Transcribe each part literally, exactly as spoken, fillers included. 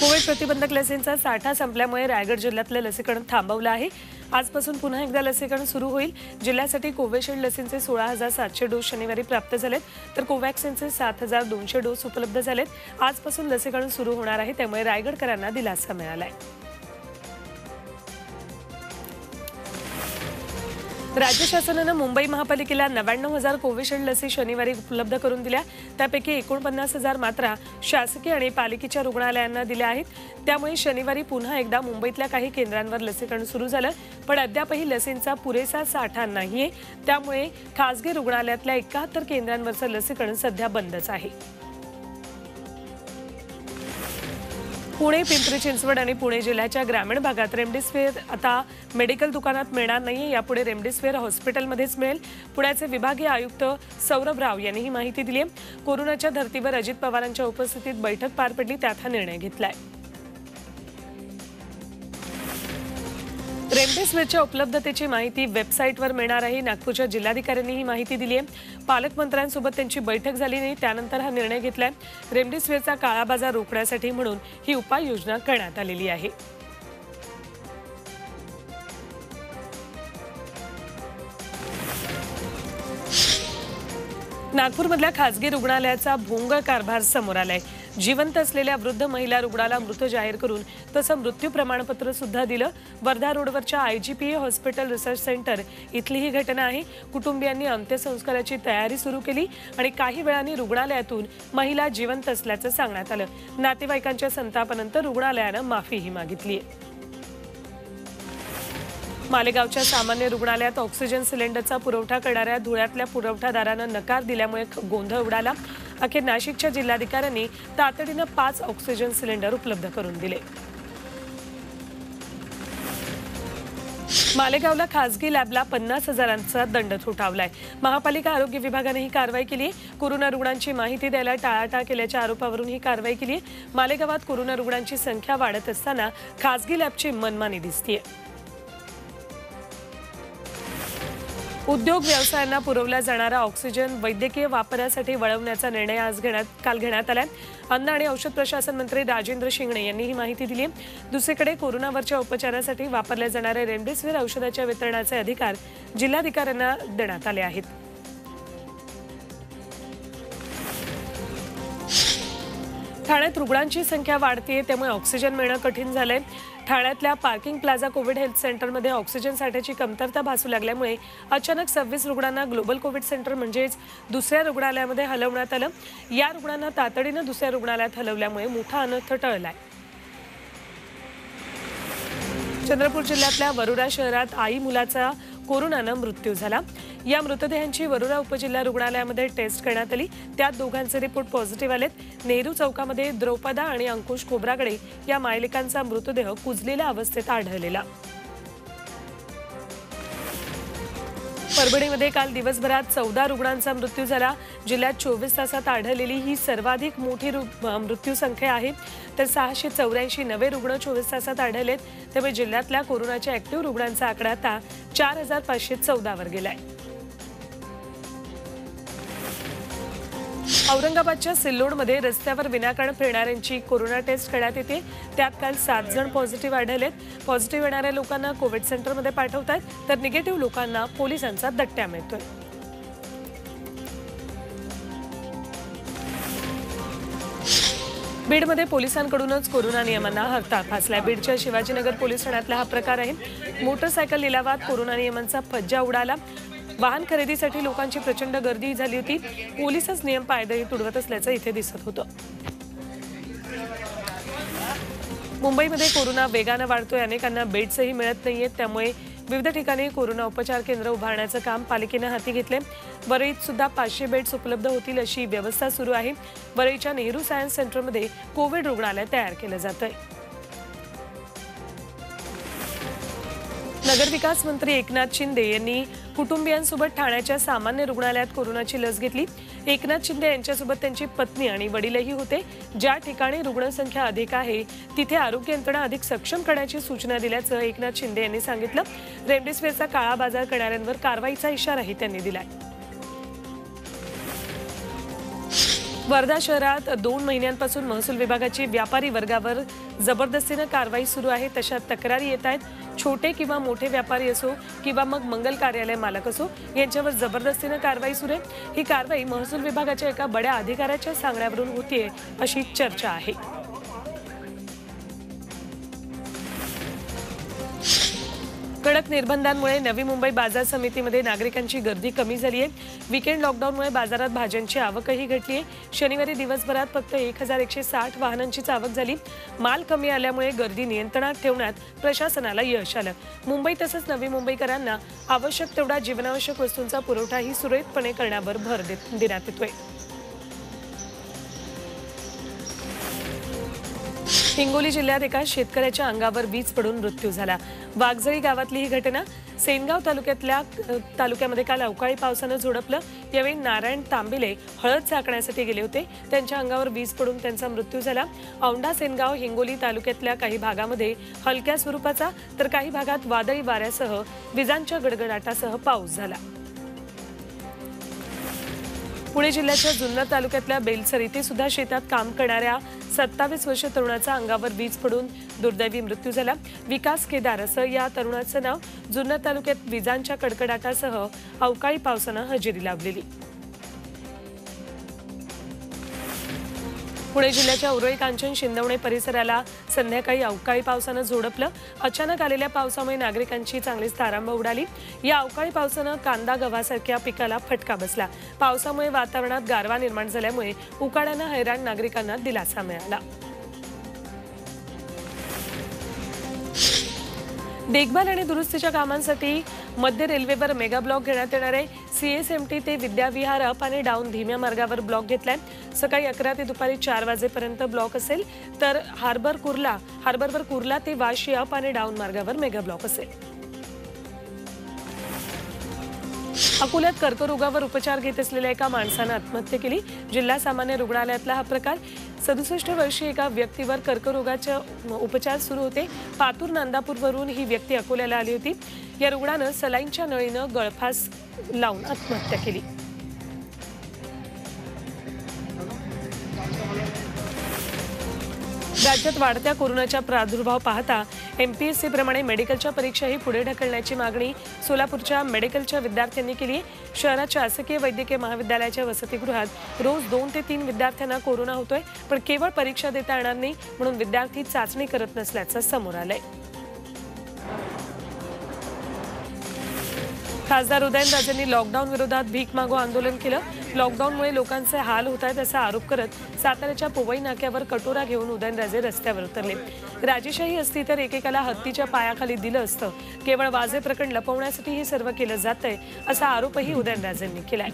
Covid प्रतिबंधक लसींचा साठा संपल्यामुळे रायगड जिल्ह्यातले लसीकरण थांबवलं आहे। आजपासून पुन्हा एकदा लसीकरण सुरू होईल। जिल्ह्यासाठी कोविशिल्ड लसींचे सोळा हजार सातशे डोस शनिवारी प्राप्त झालेत, तर कोवॅक्सिनचे सात हजार दोनशे डोस उपलब्ध झालेत। आजपासून लसीकरण सुरू होणार आहे, त्यामुळे रायगडकरांना दिलासा मिळालाय। राज्य शासनाने मुंबई महापालिकेला नव्याण्णव हजार कोविशिल्ड लसी शनिवारी उपलब्ध करून दिल्या। त्यापैकी एकोणपन्नास हजार मात्रा शासकीय आणि पालिकेच्या रुग्णालयांना दिल्या आहेत। त्यामुळे शनिवारी पुन्हा एकदा मुंबईतल्या काही केंद्रांवर लसीकरण सुरू झालं, पण अद्यापही लसींचा पुरेसा साठा नाहीये। त्यामुळे खासगी रुग्णालयातल्या एकाहत्तर केंद्रांवरचं लसीकरण सध्या बंदच आहे। पुणे, पिंपरी चिंचवड आणि पुणे जिल्ह्याच्या ग्रामीण भागात रेमडेसिवीर आता मेडिकल दुकानात मिळणार नाहीये। यापुढे रेमडेसिवीर हॉस्पिटलमध्येच मिळेल। पुण्याचे विभागीय आयुक्त सौरभ राव यांनी ही माहिती दिली आहे। कोरोनाच्या धर्तीवर अजित पवारांच्या उपस्थितीत बैठक पार पडली, त्यात हा निर्णय घेतलाय। रेमडेसिवीरच्या उपलब्धतेची माहिती वेबसाईटवर मिळणार आहे। नागपूरच्या जिल्हाधिकाऱ्यांनी ही माहिती दिली आहे। पालकमंत्र्यांसोबत त्यांची बैठक झाली नाही, त्यानंतर हा निर्णय घेतलाय। रेमडेसिवीरचा काळाबाजार रोखण्यासाठी म्हणून ही उपाययोजना करण्यात आलेली आहे। नागपूरमधल्या खासगी रुग्णालयाचा भोंगळ कारभार समोर आलाय। जिवंत असलेल्या वृद्ध महिला रुग्णाला मृत जाहीर करून तसं मृत्यू प्रमाणपत्र सुद्धा दिलं। वर्धा रोडवरच्या आयजीपीए हॉस्पिटल रिसर्च सेंटर इथली ही घटना आहे। कुटुंबियांनी अंत्यसंस्काराची तयारी सुरू केली आणि काही वेळाने रुग्णालयातून महिला जिवंत असल्याचं सांगण्यात आलं। नातेवाईकांच्या संतापानंतर रुग्णालयानं माफीही मागितली आहे। मालेगावच्या सामान्य रुग्णालयात ऑक्सिजन सिलेंडरचा पुरवठा करणाऱ्या धुळ्यातल्या पुरवठादारानं नकार दिल्यामुळे गोंधळ उडाला। अखेर नाशिकच्या जिल्हाधिकाऱ्यांनी तातडीनं पाच ऑक्सिजन सिलेंडर उपलब्ध करून दिले। मालेगावला खासगी लॅबला पन्नास हजारांचा दंड ठोठावलाय। महापालिका आरोग्य विभागाने ही कारवाई केली आहे। कोरोना रुग्णांची माहिती द्यायला टाळाटाळ केल्याच्या आरोपावरून ही कारवाई केली आहे। मालेगावात कोरोना रुग्णांची संख्या वाढत असताना खासगी लॅबची मनमानी दिसतीये। उद्योग व्यवसायांना पुरवला जाणारा ऑक्सिजन वैद्यकीय वापरासाठी वळवण्याचा निर्णय आज घेण्यात काल घेण्यात आला। अन्न आणि औषध प्रशासन मंत्री राजेंद्र शिंगणे यांनी ही माहिती दिली आहे। दुसरीकडे कोरोनावरच्या उपचारासाठी वापरल्या जाणाऱ्या रेमडेसिवीर औषधाच्या वितरणाचे अधिकार जिल्हाधिकाऱ्यांना देण्यात आले आहेत। ठाण्यात रुग्णांची संख्या वाढतीये, त्यामुळे ऑक्सिजन मिळणं कठीण झालंय। ठाण्यातल्या पार्किंग प्लाझा कोविड हेल्थ सेंटरमध्ये ऑक्सिजन साठ्याची कमतरता भासू लागल्यामुळे अचानक सव्वीस रुग्णांना ग्लोबल कोविड सेंटर म्हणजेच दुसऱ्या रुग्णालयामध्ये हलवण्यात आलं। या रुग्णांना तातडीनं दुसऱ्या रुग्णालयात हलवल्यामुळे मोठा अनर्थ टळलाय। चंद्रपूर जिल्ह्यातल्या वरुडा शहरात आई मुलाचा कोरोनानं मृत्यू झाला। या मृतदेहांची वरुडा उपजिल्हा रुग्णालयामध्ये टेस्ट करण्यात आली, त्यात दोघांचे रिपोर्ट पॉझिटिव्ह आलेत। नेहरू चौकामध्ये द्रौपदा आणि अंकुश खोब्रागडे या मायलेकांचा मृतदेह कुजलेल्या अवस्थेत आढळलेला। परभणीमध्ये काल दिवसभरात चौदा रुग्णांचा मृत्यू झाला। जिल्ह्यात चोवीस तासात आढळलेली ही सर्वाधिक मोठी मृत्यू संख्या आहे, तर सहाशे चौऱ्याऐंशी नवे रुग्ण चोवीस तासात आढळलेत। त्यामुळे जिल्ह्यातल्या कोरोनाच्या ऍक्टिव्ह रुग्णांचा आकडा आता चार हजार पाचशे चौदावर गेलाय। औरंगाबादच्या सिल्लोडमध्ये रस्त्यावर विनाकारण फिरणाऱ्यांची कोरोना टेस्ट करण्यात येते, त्यात काल सात जण पॉझिटिव्ह आढळलेत। पॉझिटिव्ह येणाऱ्या लोकांना कोविड सेंटरमध्ये पाठवतात, तर निगेटिव्ह लोकांना पोलिसांचा दट्ट्या मिळतोय। बीडमध्ये पोलिसांकडूनच कोरोना नियमांना हरताळ फासलाय। बीडच्या शिवाजीनगर पोलीस ठाण्यातला हा प्रकार आहे। मोटरसायकल लिलावात कोरोना नियमांचा फज्जा उडाला। वाहन खरेदीसाठी लोकांची प्रचंड गर्दी झाली होती। पोलीसच नियम पायदळी तुडवत असल्याचं इथे दिसत होतं। मुंबईमध्ये कोरोना वेगानं वाढतोय, अनेकांना बेड्सही मिळत नाहीयेत। त्यामुळे विविध ठिकाणी कोरोना उपचार केंद्र उभारण्याचं काम पालिकेनं हाती घेतलंय। वरळीत सुद्धा पाचशे बेड्स उपलब्ध होतील अशी व्यवस्था सुरू आहे। वरळीच्या नेहरू सायन्स सेंटरमध्ये कोविड रुग्णालय तयार केलं जातंय। नगर विकास मंत्री एकनाथ शिंदे यांनी कुटुंबियांसोबत ठाण्याच्या सामान्य रुग्णालयात कोरोनाची लस घेतली। एकनाथ शिंदे यांच्यासोबत त्यांची पत्नी आणि वडीलही होते। ज्या ठिकाणी रुग्णसंख्या अधिक आहे तिथे आरोग्य यंत्रणा अधिक सक्षम करण्याची सूचना दिल्याचं एकनाथ शिंदे यांनी सांगितलं। रेमडेसिवीरचा काळा बाजार करणाऱ्यांवर कारवाईचा इशाराही त्यांनी दिलाय। वर्धा शहरात दोन महिन्यांपासून महसूल विभागाची व्यापारी वर्गावर जबरदस्तीने कारवाई सुरू आहे। तशा तक्रारी येत आहेत। छोटे किंवा मोठे व्यापारी असो किंवा मग मंगल कार्यालय मालक असो यांच्यावर जबरदस्तीने कारवाई सुरू आहे। ही कारवाई महसूल विभागाच्या एका बड्या अधिकाऱ्याच्या सांगण्यावरून होते अशी चर्चा आहे। कडक निर्बंधांमुळे नवी मुंबई बाजार समितीमध्ये नागरिकांची गर्दी कमी झाली आहे। वीकेंड लॉकडाऊनमुळे बाजारात भाज्यांची आवकही घटली आहे। शनिवारी दिवसभरात फक्त एक हजार एकशे साठ वाहनांची आवक झाली। माल कमी आल्यामुळे गर्दी नियंत्रणात ठेवण्यात प्रशासनाला यश आलं। मुंबई तसंच नवी मुंबईकरांना आवश्यक तेवढा जीवनावश्यक वस्तूंचा पुरवठाही सुरळीतपणे करण्यावर भर देण्यात येतोय। हिंगोली जिल्ह्यात एका शेतकऱ्याच्या अंगावर वीज पडून मृत्यू झाला। वाघजळी गावातली ही घटना। सेनगाव तालुक्यातल्या तालुक्यामध्ये काल अवकाळी पावसाने झोडपलं। यावेळी नारायण तांबिले हळद झाकण्यासाठी गेले होते। त्यांच्या अंगावर वीज पडून त्यांचा मृत्यू झाला। औंढा सेनगाव हिंगोली तालुक्यातल्या काही भागामध्ये हलक्या स्वरूपाचा तर काही भागात वादळी वाऱ्यासह विजांच्या गडगडाटासह पाऊस झाला। पुणे जिल्ह्याच्या जुन्नर तालुक्यातल्या बेलसर इथे सुद्धा शेतात काम करणाऱ्या सत्तावीस वर्षीय तरुणाचा अंगावर वीज पडून दुर्दैवी मृत्यू झाला। विकास केदार असं या तरुणाचं नाव। जुन्नर तालुक्यात विजांच्या कडकडाटासह अवकाळी पावसानं हजेरी लावलेली। पुणे जिल्ह्याच्या उरळी कांचन शिंदवणे परिसराला संध्याकाळी अवकाळी पावसाने झोडपलं। अचानक आलेल्या पावसामुळे नागरिकांची चांगलीच तारांबळ उडाली। या अवकाळी पावसाने कांदा गव्हासारख्या पिकाला फटका बसला। पावसामुळे वातावरणात गारवा निर्माण झाल्यामुळे उकाड्याने हैराण नागरिकांना दिलासा मिळाला। देखभाल आणि दुरुस्तीच्या कामांसाठी मध्य रेल्वेवर मेगा ब्लॉक घेण्यात येणार आहे। सीएसएमटी ते विद्याविहार अप आणि डाऊन धीम्या मार्गावर ब्लॉक घेतलाय। सकाळी अकरा ते दुपारी चार वाजेपर्यंत ब्लॉक असेल तर हार्बर कुर्ला हार्बरवर कुर्ला ते वाशी अप आणि डाऊन मार्गावर मेगा ब्लॉक असेल। अकोल्यात कर्करोगावर उपचार घेत असलेल्या एका माणसाने आत्महत्या केली। जिल्हा सामान्य रुग्णालयातला हा प्रकार। सदुसष्ट वर्षीय एका व्यक्तीवर कर्करोगाचे उपचार सुरू होते। पातूर नांदापूरवरून ही व्यक्ती अकोल्याला आली होती। या रुग्णाने सलाईनच्या नळीने गळफास लावून आत्महत्या केली। राज्यात वाढत्या कोरोनाचा प्रादुर्भाव पाहता एमपीएससी प्रमाणे मेडिकलच्या परीक्षाही पुढे ढकलण्याची मागणी सोलापूरच्या मेडिकलच्या विद्यार्थ्यांनी केली आहे। शहरात शासकीय वैद्यकीय महाविद्यालयाच्या वसतिगृहात रोज दोन ते तीन विद्यार्थ्यांना कोरोना होतोय, पण केवळ परीक्षा देता येणार नाही म्हणून विद्यार्थी चाचणी करत नसल्याचं समोर आलंय। खासदार उदयनराजेंनी लॉकडाऊन विरोधात भीक मागो आंदोलन केलं। लॉकडाऊनमुळे लोकांचे हाल होत आहेत असा आरोप करत साताऱ्याच्या पोवई नाक्यावर कटोरा घेऊन उदयनराजे रस्त्यावर उतरले। राजेशाही असती तर एकेकाला हत्तीच्या पायाखाली दिलं असतं। केवळ वाजे प्रकरण लपवण्यासाठी हे सर्व केलं जातंय असा आरोपही उदयनराजेंनी केलाय।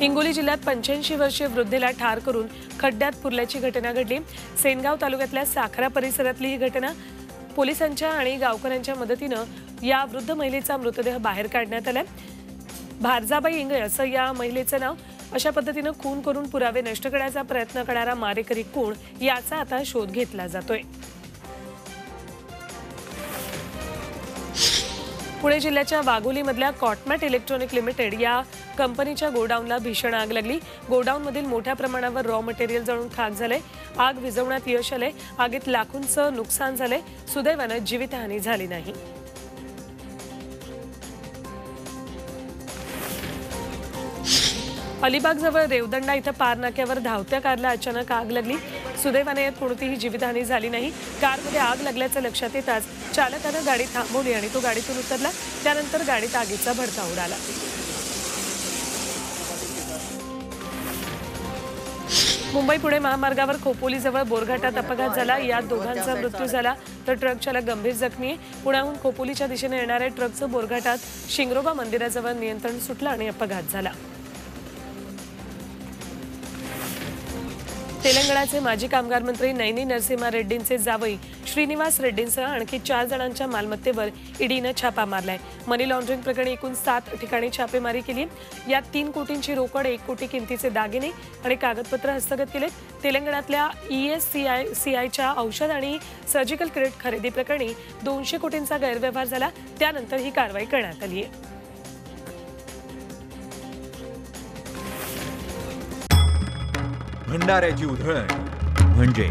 हिंगोली जिल्ह्यात पंच्याऐंशी वर्षीय वृद्धेला ठार करून खड्ड्यात पुरल्याची घटना घडली। सेनगाव तालुक्यातल्या साखरा परिसरातली ही घटना। पोलिसांच्या आणि गावकऱ्यांच्या मदतीने या वृद्ध महिलेचा मृतदेह बाहेर काढण्यात आला। भारजाबाई इंगळे असं या महिलेचं नाव। अशा पद्धतीने खून करून पुरावे नष्ट करण्याचा प्रयत्न करणारा मारेकरी कोण याचा आता शोध घेतला जातोय। पुणे जिल्ह्याच्या वाघोलीमधल्या कॉटमॅट इलेक्ट्रॉनिक लिमिटेड या कंपनीच्या गोडाऊनला भीषण आग लागली। गोडाऊनमधील मोठ्या प्रमाणावर रॉ मटेरियल जळून खाक झाले। आग विझवण्यात यश आले। आगीत लाखोंचं नुकसान झाले। सुदैवाने जीवितहानी झाली नाही। अलिबागजवळ रेवदंडा इथं पारनाक्यावर धावत्या कारला अचानक आग लागली। सुदैवाने यात कोणतीही जीवितहानी झाली नाही। कारमध्ये आग लागल्याचं लक्षात येताच चालकाने गाडी थांबवली आणि तो गाडीतून उतरला। त्यानंतर गाडीत आगीचा भडका उडाला। मुंबई पुणे महामार्गावर खोपोलीजवळ बोरघाटात अपघात झाला। यात दोघांचा मृत्यू झाला तर ट्रक चालक गंभीर जखमी आहे। पुण्याहून खोपोलीच्या दिशेने येणाऱ्या ट्रकचं बोरघाटात शिंगरोबा मंदिराजवळ नियंत्रण सुटलं आणि अपघात झाला। तेलंगणाचे माजी कामगार मंत्री नैनी नरसिंहा रेड्डींचे जावई श्रीनिवास रेड्डींसह आणखी चार जणांच्या मालमत्तेवर ईडीनं छापा मारलाय। मनी लॉन्ड्रिंग प्रकरणी एकूण सात ठिकाणी छापेमारी केली। यात तीन कोटींची रोकड, एक कोटी किमतीचे दागिने आणि कागदपत्र हस्तगत केले। तेलंगणातल्या ईएससीआयसीआयच्या औषध आणि सर्जिकल किट खरेदी प्रकरणी दोनशे कोटींचा गैरव्यवहार झाला। त्यानंतर ही कारवाई करण्यात आली आहे। भंडाऱ्याची उधळण म्हणजे